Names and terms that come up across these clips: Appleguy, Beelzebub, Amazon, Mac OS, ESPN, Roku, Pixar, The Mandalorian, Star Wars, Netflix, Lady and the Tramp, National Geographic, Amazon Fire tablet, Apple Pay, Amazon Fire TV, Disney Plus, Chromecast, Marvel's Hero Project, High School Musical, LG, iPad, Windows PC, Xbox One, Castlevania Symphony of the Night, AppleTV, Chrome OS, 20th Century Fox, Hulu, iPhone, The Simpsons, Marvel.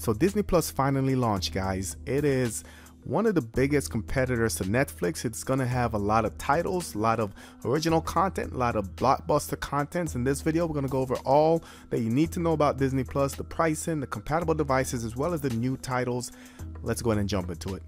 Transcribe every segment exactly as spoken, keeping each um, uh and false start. So Disney Plus finally launched, guys. It is one of the biggest competitors to Netflix. It's gonna have a lot of titles, a lot of original content, a lot of blockbuster contents. In this video, we're gonna go over all that you need to know about Disney Plus, the pricing, the compatible devices, as well as the new titles. Let's go ahead and jump into it.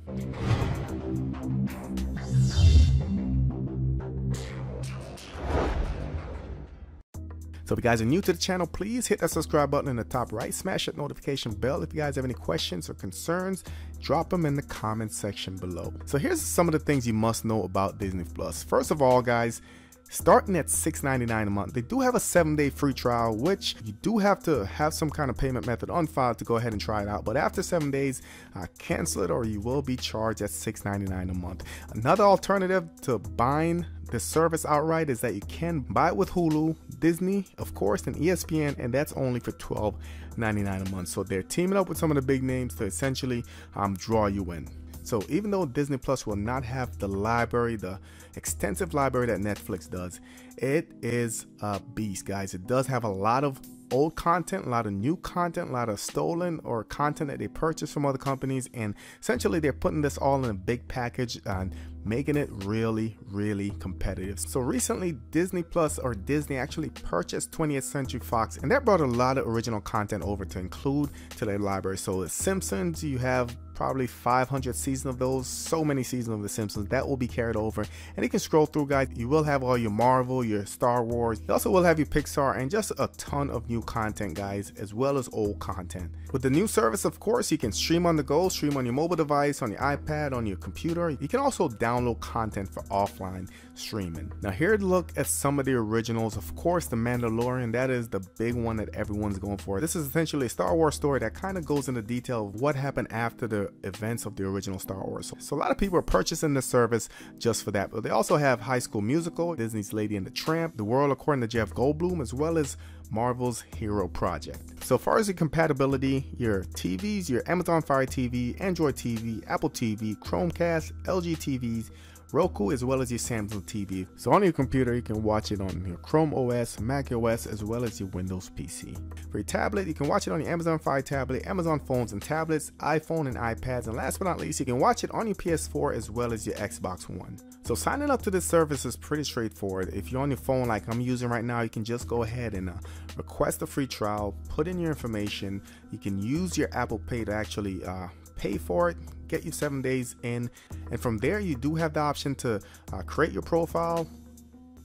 So if you guys are new to the channel, please hit that subscribe button in the top right, smash that notification bell. If you guys have any questions or concerns, drop them in the comment section below. So here's some of the things you must know about Disney Plus. First of all, guys, starting at six ninety-nine a month, they do have a seven day free trial, which you do have to have some kind of payment method on file to go ahead and try it out. But after seven days, uh, cancel it or you will be charged at six ninety-nine a month. Another alternative to buying the service outright is that you can buy it with Hulu, Disney, of course, and E S P N, and that's only for twelve ninety-nine a month. So they're teaming up with some of the big names to essentially um, draw you in. So even though Disney Plus will not have the library, the extensive library that Netflix does, it is a beast, guys. It does have a lot of old content, a lot of new content, a lot of stolen or content that they purchased from other companies, and essentially they're putting this all in a big package and making it really, really competitive. So recently, Disney Plus or Disney actually purchased twentieth Century Fox, and that brought a lot of original content over to include to their library. So The Simpsons, you have probably five hundred seasons of those, so many seasons of The Simpsons that will be carried over, and you can scroll through, guys. You will have all your Marvel, your Star Wars, you also will have your Pixar, and just a ton of new content, guys, as well as old content. With the new service, of course, you can stream on the go, stream on your mobile device, on your iPad, on your computer. You can also download content for offline streaming. Now here, look at some of the originals. Of course, The Mandalorian, that is the big one that everyone's going for. This is essentially a Star Wars story that kind of goes into detail of what happened after the events of the original Star Wars. So, so a lot of people are purchasing the service just for that. But they also have High School Musical, Disney's Lady and the Tramp, The World According to Jeff Goldblum, as well as Marvel's Hero Project. So far as your compatibility, your T Vs, your Amazon Fire T V, Android T V, Apple T V, Chromecast, L G T Vs, Roku, as well as your Samsung T V. So on your computer, you can watch it on your Chrome O S, Mac O S, as well as your Windows P C. For your tablet, you can watch it on your Amazon Fire tablet, Amazon phones and tablets, iPhone and iPads, and last but not least, you can watch it on your P S four as well as your Xbox One. So signing up to this service is pretty straightforward. If you're on your phone like I'm using right now, you can just go ahead and uh, request a free trial, put in your information. You can use your Apple Pay to actually uh, pay for it, get you seven days in, and from there you do have the option to uh, create your profile,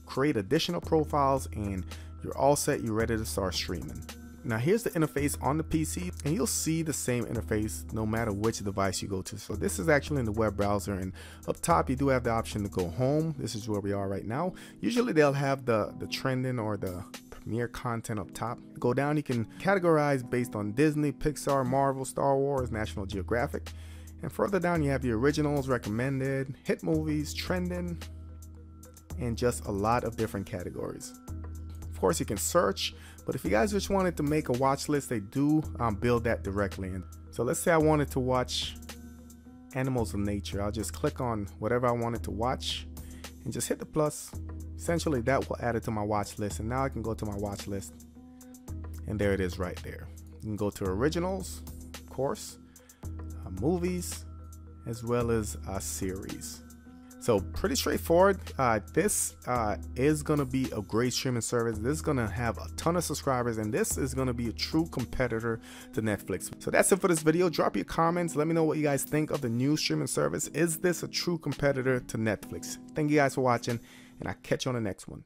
create additional profiles, and you're all set, you're ready to start streaming. Now here's the interface on the P C, and you'll see the same interface no matter which device you go to. So this is actually in the web browser, and up top you do have the option to go home. This is where we are right now. Usually they'll have the the trending or the premiere content up top. Go down, you can categorize based on Disney, Pixar, Marvel, Star Wars, National Geographic. And further down you have your originals, recommended, hit movies, trending, and just a lot of different categories. Of course, you can search, but if you guys just wanted to make a watch list, they do um, build that directly in. So let's say I wanted to watch Animals of Nature. I'll just click on whatever I wanted to watch and just hit the plus. Essentially that will add it to my watch list, and now I can go to my watch list, and there it is right there. You can go to originals, of course, uh, movies, as well as a series. So pretty straightforward. Uh, this uh, is going to be a great streaming service. This is going to have a ton of subscribers, and this is going to be a true competitor to Netflix. So that's it for this video. Drop your comments. Let me know what you guys think of the new streaming service. Is this a true competitor to Netflix? Thank you guys for watching, and I'll catch you on the next one.